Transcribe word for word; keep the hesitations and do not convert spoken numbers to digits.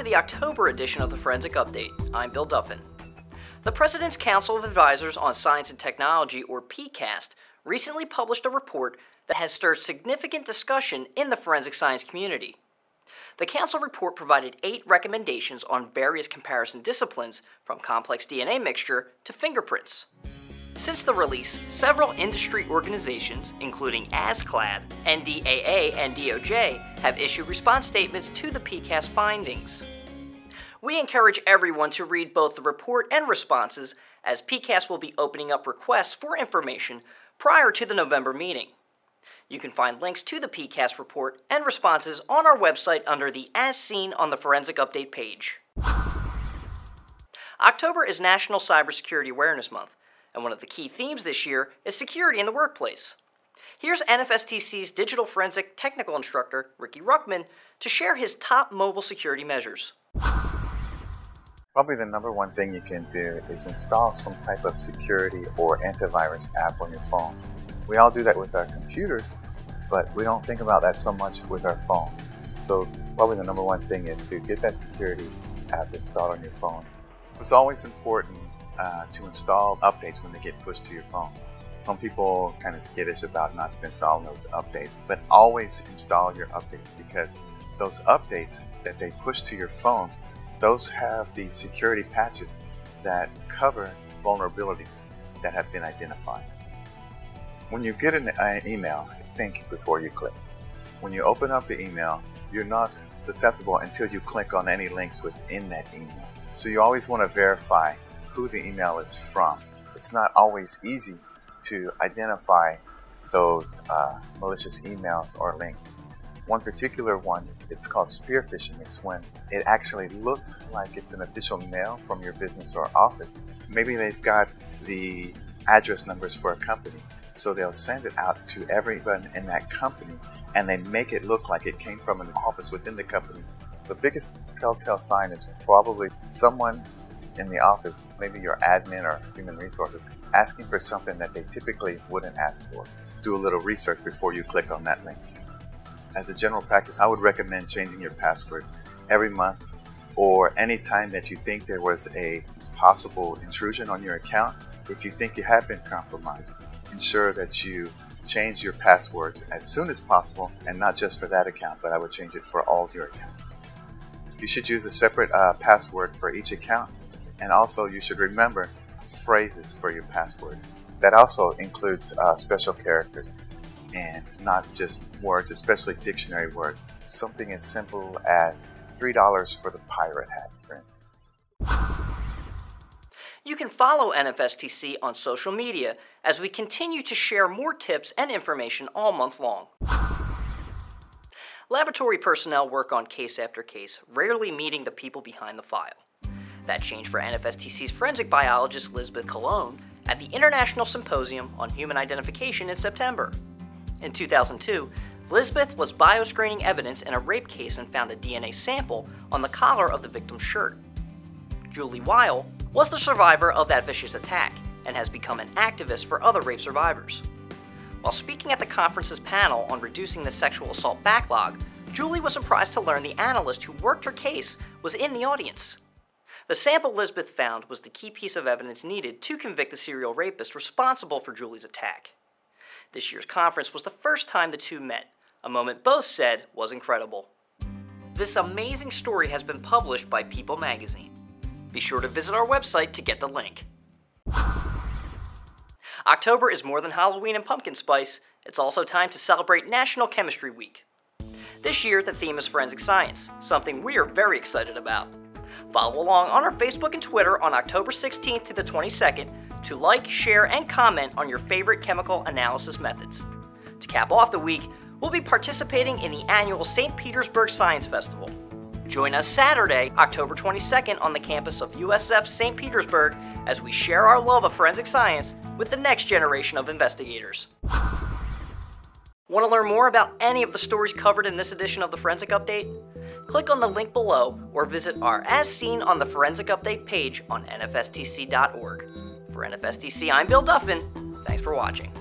to the October edition of the Forensic Update. I'm Bill Duffin. The President's Council of Advisors on Science and Technology, or P C A S T, recently published a report that has stirred significant discussion in the forensic science community. The Council report provided eight recommendations on various comparison disciplines, from complex D N A mixture to fingerprints. Since the release, several industry organizations, including ASCLAD, N D A A, and D O J, have issued response statements to the P C A S T findings. We encourage everyone to read both the report and responses, as P C A S T will be opening up requests for information prior to the November meeting. You can find links to the P C A S T report and responses on our website under the As Seen on the Forensic Update page. October is National Cybersecurity Awareness Month, and one of the key themes this year is security in the workplace. Here's N F S T C's digital forensic technical instructor, Ricky Ruckman, to share his top mobile security measures. Probably the number one thing you can do is install some type of security or antivirus app on your phone. We all do that with our computers, but we don't think about that so much with our phones. So probably the number one thing is to get that security app installed on your phone. It's always important Uh, to install updates when they get pushed to your phones. Some people kind of skittish about not installing those updates, but always install your updates, because those updates that they push to your phones, those have the security patches that cover vulnerabilities that have been identified. When you get an uh, email, think before you click. When you open up the email, you're not susceptible until you click on any links within that email. So you always want to verify who the email is from. It's not always easy to identify those uh, malicious emails or links. One particular one, it's called spear phishing. It's when it actually looks like it's an official mail from your business or office. Maybe they've got the address numbers for a company, so they'll send it out to everyone in that company, and they make it look like it came from an office within the company. The biggest telltale sign is probably someone in the office, maybe your admin or human resources, asking for something that they typically wouldn't ask for. Do a little research before you click on that link. As a general practice, I would recommend changing your passwords every month, or any time that you think there was a possible intrusion on your account. If you think you have been compromised, ensure that you change your passwords as soon as possible, and not just for that account, but I would change it for all your accounts. You should use a separate uh, password for each account. And also, you should remember phrases for your passwords. That also includes uh, special characters, and not just words, especially dictionary words. Something as simple as three dollars for the pirate hat, for instance. You can follow N F S T C on social media as we continue to share more tips and information all month long. Laboratory personnel work on case after case, rarely meeting the people behind the file. That changed for N F S T C's forensic biologist Lisbeth Colon at the International Symposium on Human Identification in September. In two thousand two, Lisbeth was bioscreening evidence in a rape case and found a D N A sample on the collar of the victim's shirt. Julie Weil was the survivor of that vicious attack and has become an activist for other rape survivors. While speaking at the conference's panel on reducing the sexual assault backlog, Julie was surprised to learn the analyst who worked her case was in the audience. The sample Lisbeth found was the key piece of evidence needed to convict the serial rapist responsible for Julie's attack. This year's conference was the first time the two met, a moment both said was incredible. This amazing story has been published by People magazine. Be sure to visit our website to get the link. October is more than Halloween and pumpkin spice. It's also time to celebrate National Chemistry Week. This year, the theme is forensic science, something we are very excited about. Follow along on our Facebook and Twitter on October sixteenth to the twenty-second to like, share, and comment on your favorite chemical analysis methods. To cap off the week, we'll be participating in the annual Saint Petersburg Science Festival. Join us Saturday, October twenty-second on the campus of U S F Saint Petersburg as we share our love of forensic science with the next generation of investigators. Want to learn more about any of the stories covered in this edition of the Forensic Update? Click on the link below or visit our As Seen on the Forensic Update page on N F S T C dot org. For N F S T C, I'm Bill Duffin. Thanks for watching.